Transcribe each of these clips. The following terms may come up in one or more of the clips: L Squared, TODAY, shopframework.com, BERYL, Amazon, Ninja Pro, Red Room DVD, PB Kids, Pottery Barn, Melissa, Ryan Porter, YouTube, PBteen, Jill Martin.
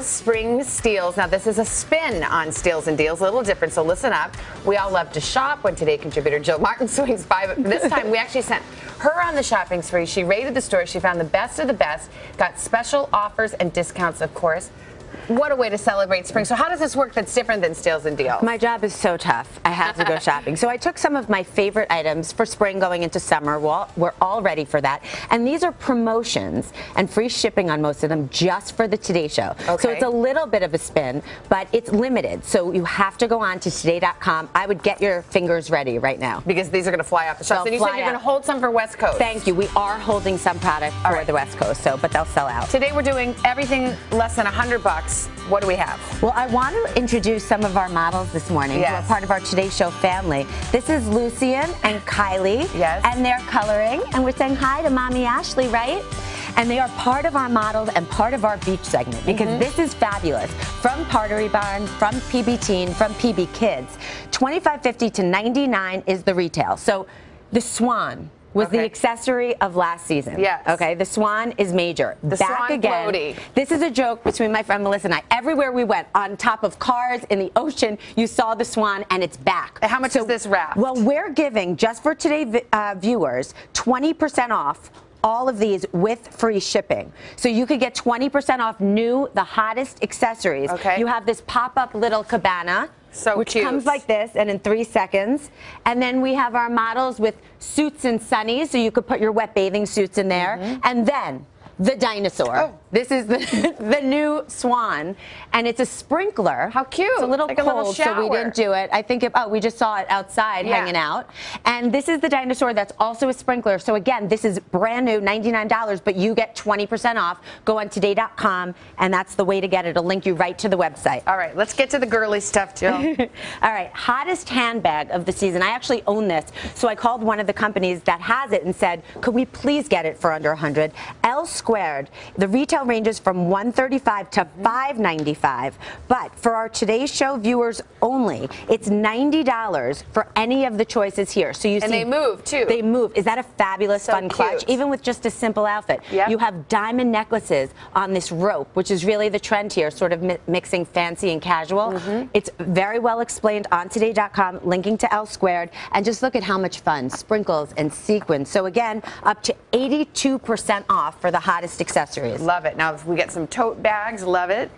Spring Steals. Now this is a spin on Steals and Deals, a little different, so listen up. We all love to shop. When Today contributor Jill Martin swings by, but this time we actually sent her on the shopping spree. She raided the store, she found the best of the best, got special offers and discounts, of course. What a way to celebrate spring. So how does this work that's different than Steals and Deals? My job is so tough. I have to go shopping. So I took some of my favorite items for spring going into summer. We're all ready for that. And these are promotions and free shipping on most of them just for the Today Show. Okay. So it's a little bit of a spin, but it's limited. So you have to go on to today.com. I would get your fingers ready right now. Because these are going to fly off the shelves. And you said you're going to hold some for West Coast. Thank you. We are holding some product for the West Coast, but they'll sell out. Today we're doing everything less than 100 bucks. What do we have? Well, I want to introduce some of our models this morning. Yes. Who are part of our Today Show family. This is Lucien and Kylie. Yes. And they're coloring. And we're saying hi to Mommy Ashley, right? And they are part of our models and part of our beach segment because this is fabulous. From Pottery Barn, from PBteen, from PB Kids, $25.50 to $99 is the retail. So the swan was the accessory of last season. Yes. Okay, the swan is major. The back swan again. Floaty. This is a joke between my friend Melissa and I. Everywhere we went, on top of cars, in the ocean, you saw the swan and it's back. And how much is this wrap? Well, we're giving, just for Today viewers, 20% off all of these with free shipping. So you could get 20% off new, the hottest accessories. Okay. You have this pop-up little cabana. So which cute. Comes like this and in 3 seconds. And then we have our models with suits and sunnies, so you could put your wet bathing suits in there. And then the dinosaur. Oh. This is the new swan, and it's a sprinkler. How cute. It's a little like cold, a little shower. So we didn't do it. I think it, we just saw it outside hanging out. And this is the dinosaur that's also a sprinkler. So again, this is brand new, $99, but you get 20% off. Go on today.com, and that's the way to get it. It'll link you right to the website. All right, let's get to the girly stuff, Jill. All right, hottest handbag of the season. I actually own this, so I called one of the companies that has it and said, could we please get it for under 100? L Squared. The retail ranges from $135 to $595, but for our Today Show viewers only, it's $90 for any of the choices here. So you see, and they move too. They move. Is that a fabulous fun clutch? Even with just a simple outfit, you have diamond necklaces on this rope, which is really the trend here, sort of mixing fancy and casual. It's very well explained on today.com, linking to L Squared, and just look at how much fun, sprinkles and sequins. So again, up to 82% off for the hottest accessories. Love it. Now if we get some tote bags, love it.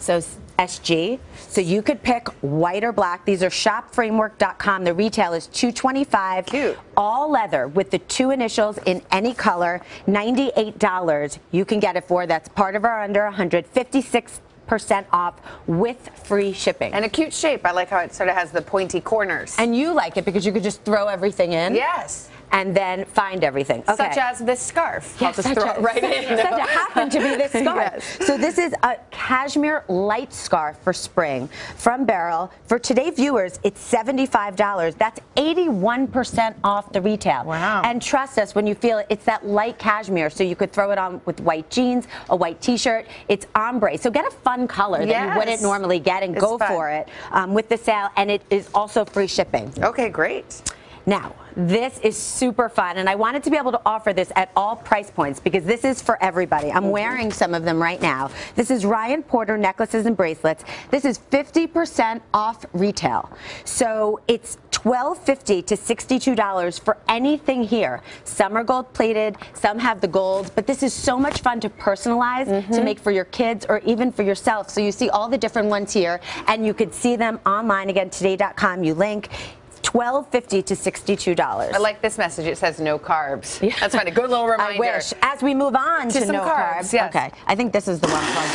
So SG. So you could pick white or black. These are shopframework.com. The retail is $225. Cute. All leather with the two initials in any color. $98 you can get it for. That's part of our under 156% off with free shipping. And a cute shape. I like how it sort of has the pointy corners. And you like it because you could just throw everything in. Yes. And then find everything. Okay. Such as this scarf. Yes, I'll just throw it right in. Such happened to be this scarf. So this is a cashmere light scarf for spring from BERYL. For Today viewers, it's $75. That's 81% off the retail. Wow. And trust us, when you feel it, it's that light cashmere. So you could throw it on with white jeans, a white t-shirt. It's ombre. So get a fun color that you wouldn't normally get and go for it with the sale. And it is also free shipping. Okay, great. Now, this is super fun, and I wanted to be able to offer this at all price points because this is for everybody. I'm wearing some of them right now. This is Ryan Porter necklaces and bracelets. This is 50% off retail. So it's $12.50 to $62 for anything here. Some are gold plated, some have the gold, but this is so much fun to personalize, to make for your kids or even for yourself. So you see all the different ones here, and you could see them online. Again, today.com, you link. $12.50 to $62. I like this message. It says no carbs. Yeah. That's fine. A good little reminder. I wish. As we move on to some no carbs. Yes. Okay. I think this is the one called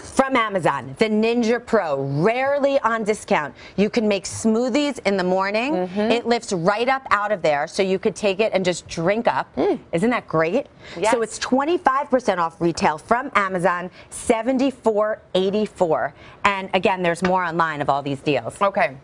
from Amazon, the Ninja Pro, rarely on discount. You can make smoothies in the morning. It lifts right up out of there, so you could take it and just drink up. Isn't that great? Yes. So it's 25% off retail from Amazon, $74.84. And again, there's more online of all these deals. Okay.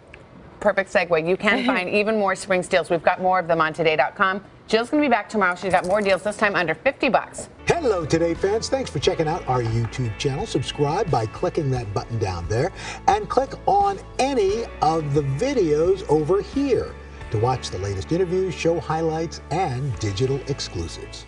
Perfect segue. You can find even more spring steals. We've got more of them on today.com. Jill's going to be back tomorrow. She's got more deals, this time under 50 bucks. Hello, Today fans. Thanks for checking out our YouTube channel. Subscribe by clicking that button down there and click on any of the videos over here to watch the latest interviews, show highlights, and digital exclusives.